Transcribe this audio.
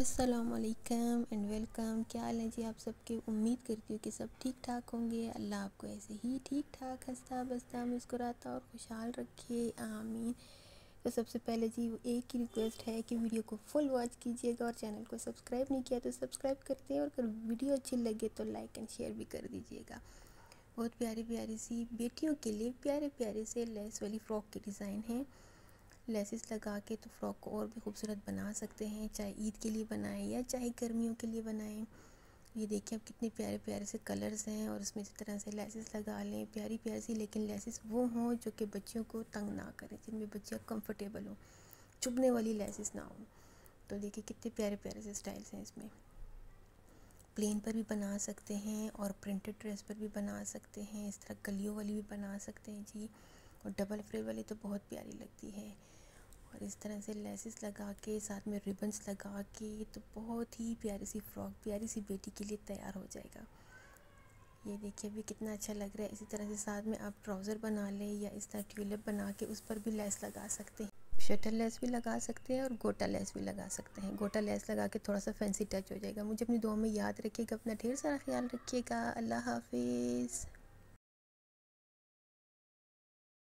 अस्सलामुअलैकुम and welcome. क्या हाल है जी आप सबके? उम्मीद करती हूँ कि सब ठीक ठाक होंगे। अल्लाह आपको ऐसे ही ठीक ठाक हंसता बसता मुस्कुराता और खुशहाल रखे, आमीन। तो सबसे पहले जी वो एक ही रिक्वेस्ट है कि वीडियो को फुल वॉच कीजिएगा और चैनल को सब्सक्राइब नहीं किया तो सब्सक्राइब करते हैं, और अगर वीडियो अच्छी लगे तो लाइक एंड शेयर भी कर दीजिएगा। बहुत प्यारी प्यारी सी बेटियों के लिए प्यारे प्यारे से लेस वाली फ़्रॉक के डिज़ाइन हैं। लेसेस लगा के तो फ़्रॉक को और भी खूबसूरत बना सकते हैं, चाहे ईद के लिए बनाएं या चाहे गर्मियों के लिए बनाएं। ये देखिए अब कितने प्यारे प्यारे से कलर्स हैं, और उसमें इस तरह से लेसेस लगा लें प्यारी प्यारी सी, लेकिन लेसेस वो हों जो कि बच्चियों को तंग ना करें, जिनमें बच्चियाँ कंफर्टेबल हों, चुभने वाली लेसेस ना हो। तो देखिए कितने प्यारे प्यारे से स्टाइल्स हैं। इसमें प्लेन पर भी बना सकते हैं और प्रिंटेड ड्रेस पर भी बना सकते हैं, इस तरह कलियों वाली भी बना सकते हैं जी, और डबल फ्रेम वाली तो बहुत प्यारी लगती है। और इस तरह से लेसेस लगा के साथ में रिबन्स लगा के तो बहुत ही प्यारी सी फ्रॉक प्यारी सी बेटी के लिए तैयार हो जाएगा। ये देखिए अभी कितना अच्छा लग रहा है। इसी तरह से साथ में आप ट्राउज़र बना लें या इस तरह ट्यूलिप बना के उस पर भी लेस लगा सकते हैं, शटर लेस भी लगा सकते हैं और गोटा लेस भी लगा सकते हैं। गोटा लेस लगा के थोड़ा सा फैंसी टच हो जाएगा। मुझे अपनी दुआ में याद रखिएगा, अपना ढेर सारा ख्याल रखिएगा। अल्लाह हाफिज़।